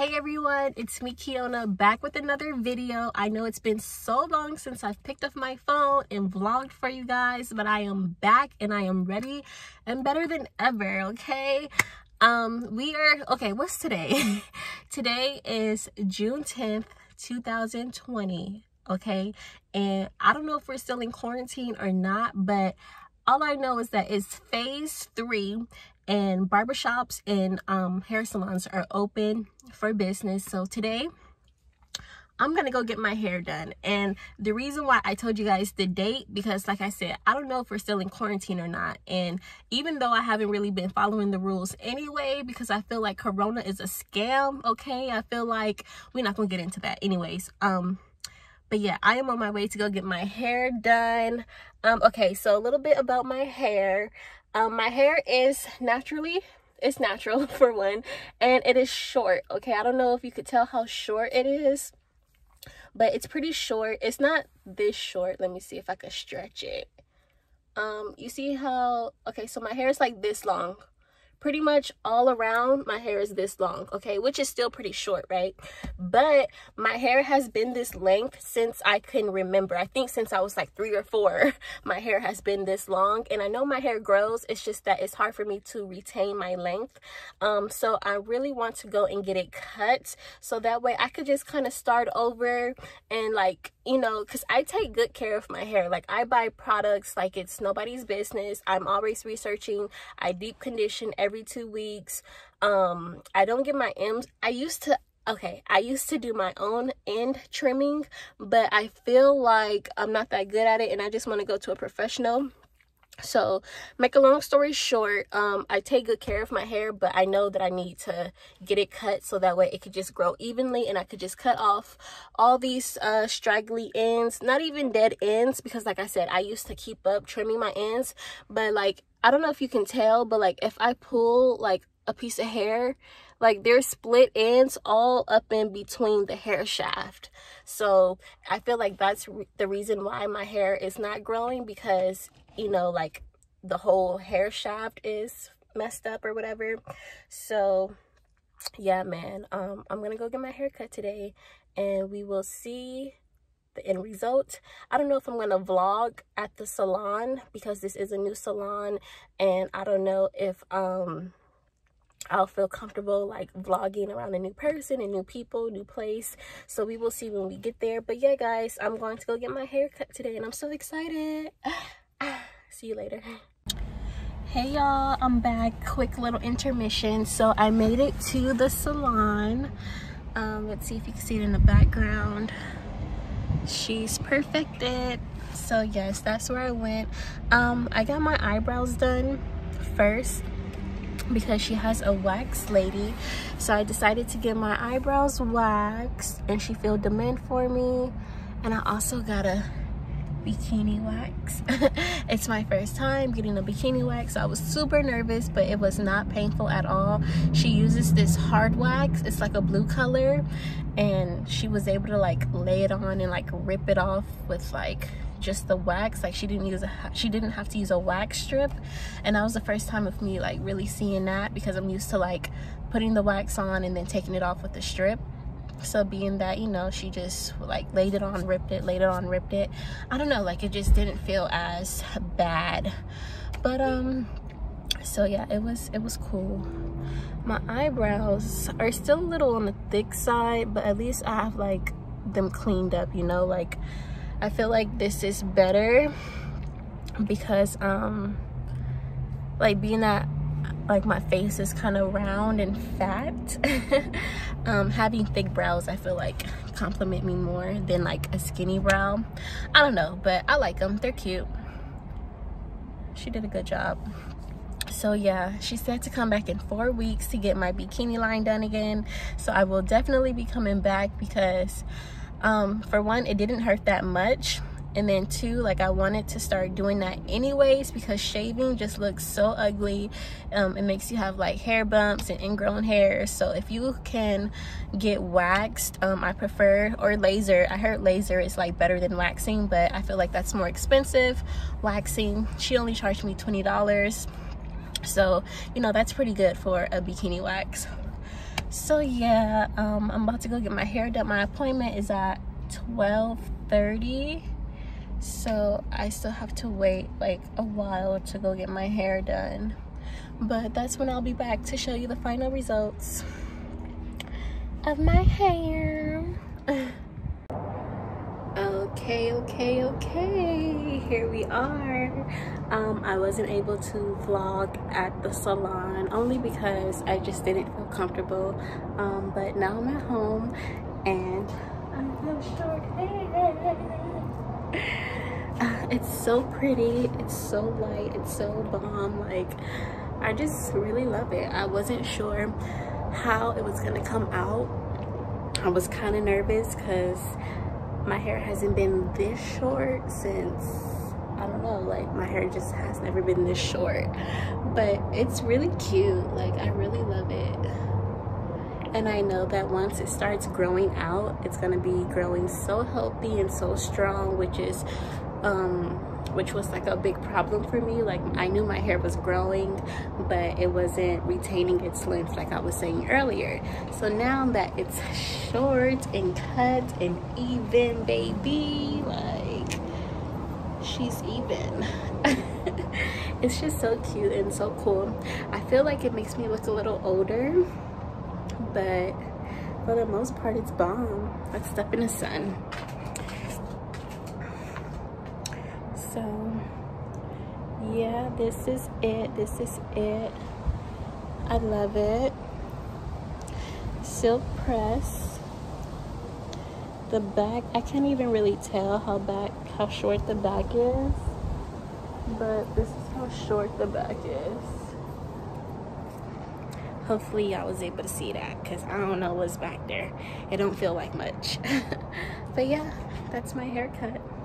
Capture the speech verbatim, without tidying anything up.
Hey everyone, it's me Kiona back with another video. I know it's been so long since I've picked up my phone and vlogged for you guys, but I am back and I am ready and better than ever, okay? Um, we are, okay, what's today? Today is June tenth, two thousand twenty, okay? And I don't know if we're still in quarantine or not, but all I know is that it's phase three and barbershops and um, hair salons are open for business. So today I'm gonna go get my hair done. And the reason why I told you guys the date, because like I said, I don't know if we're still in quarantine or not. And even though I haven't really been following the rules anyway, because I feel like Corona is a scam, okay? I feel like we're not gonna get into that anyways. Um, But yeah, I am on my way to go get my hair done. Um, okay, so a little bit about my hair. Um, my hair is naturally, it's natural for one, and it is short, okay? I don't know if you could tell how short it is, but it's pretty short. It's not this short. Let me see if I could stretch it. Um, you see how, okay, so my hair is like this long. Pretty much all around my hair is this long, okay, which is still pretty short, right? But my hair has been this length since I can remember. I think since I was like three or four, my hair has been this long. And I know my hair grows, it's just that it's hard for me to retain my length. Um, so I really want to go and get it cut so that way I could just kind of start over and, like, you know, because I take good care of my hair. Like, I buy products like it's nobody's business. I'm always researching. I deep condition everything every two weeks. um I don't get my M's. I used to okay I used to do my own end trimming, but I feel like I'm not that good at it and I just want to go to a professional. So make a long story short, um I take good care of my hair, but I know that I need to get it cut so that way it could just grow evenly and I could just cut off all these uh straggly ends, not even dead ends, because like I said, I used to keep up trimming my ends, but like I don't know if you can tell, but like if I pull like a piece of hair, like there's split ends all up in between the hair shaft. So I feel like that's re the reason why my hair is not growing, because, you know, like the whole hair shaft is messed up or whatever. So yeah, man, um, I'm gonna go get my hair cut today and we will see the end result. I don't know if I'm gonna vlog at the salon because this is a new salon and I don't know if um I'll feel comfortable like vlogging around a new person and new people, new place. So we will see when we get there. But yeah, guys, I'm going to go get my hair cut today and I'm so excited. See you later. Hey y'all, I'm back. Quick little intermission. So I made it to the salon. Um, let's see if you can see it in the background. She's perfected. So yes, that's where I went. um I got my eyebrows done first because she has a wax lady, so I decided to get my eyebrows waxed and she filled them in for me. And I also got a bikini wax. It's my first time getting a bikini wax, so I was super nervous, but it was not painful at all. She uses this hard wax, it's like a blue color, and she was able to like lay it on and like rip it off with like just the wax. Like she didn't use a, she didn't have to use a wax strip, and that was the first time of me like really seeing that, because I'm used to like putting the wax on and then taking it off with the strip. So being that, you know, she just like laid it on, ripped it, laid it on, ripped it, I don't know, like it just didn't feel as bad. But um so yeah, it was it was cool. My eyebrows are still a little on the thick side, but at least I have like them cleaned up, you know, like I feel like this is better because um like being that like my face is kind of round and fat, um having thick brows I feel like compliment me more than like a skinny brow. I don't know, but I like them, they're cute. She did a good job. So yeah, she said to come back in four weeks to get my bikini line done again, so I will definitely be coming back because um for one, it didn't hurt that much, and then two, like I wanted to start doing that anyways because shaving just looks so ugly. Um it makes you have like hair bumps and ingrown hair, so if you can get waxed, um I prefer, or laser. I heard laser is like better than waxing, but I feel like that's more expensive. Waxing, she only charged me twenty dollars, so you know that's pretty good for a bikini wax. So yeah, um, I'm about to go get my hair done. My appointment is at twelve thirty, so I still have to wait like a while to go get my hair done. But that's when I'll be back to show you the final results of my hair. Okay, okay, okay, here we are. Um, I wasn't able to vlog at the salon only because I just didn't feel comfortable. Um, but now I'm at home and I have short hair. Uh, it's so pretty, it's so light, it's so bomb. Like, I just really love it. I wasn't sure how it was gonna come out. I was kind of nervous because my hair hasn't been this short since, I don't know, like my hair just has never been this short. But it's really cute, like I really love it. And I know that once it starts growing out, it's gonna be growing so healthy and so strong, which is um which was like a big problem for me. Like, I knew my hair was growing, but it wasn't retaining its length like I was saying earlier. So now that it's short and cut and even, baby, like, she's even. It's just so cute and so cool. I feel like it makes me look a little older, but for the most part, it's bomb. Let's step in the sun. So yeah, this is it, this is it. I love it. Silk press. The back, I can't even really tell how back, how short the back is, but this is how short the back is. Hopefully y'all was able to see that, because I don't know what's back there. It don't feel like much. But yeah, that's my haircut.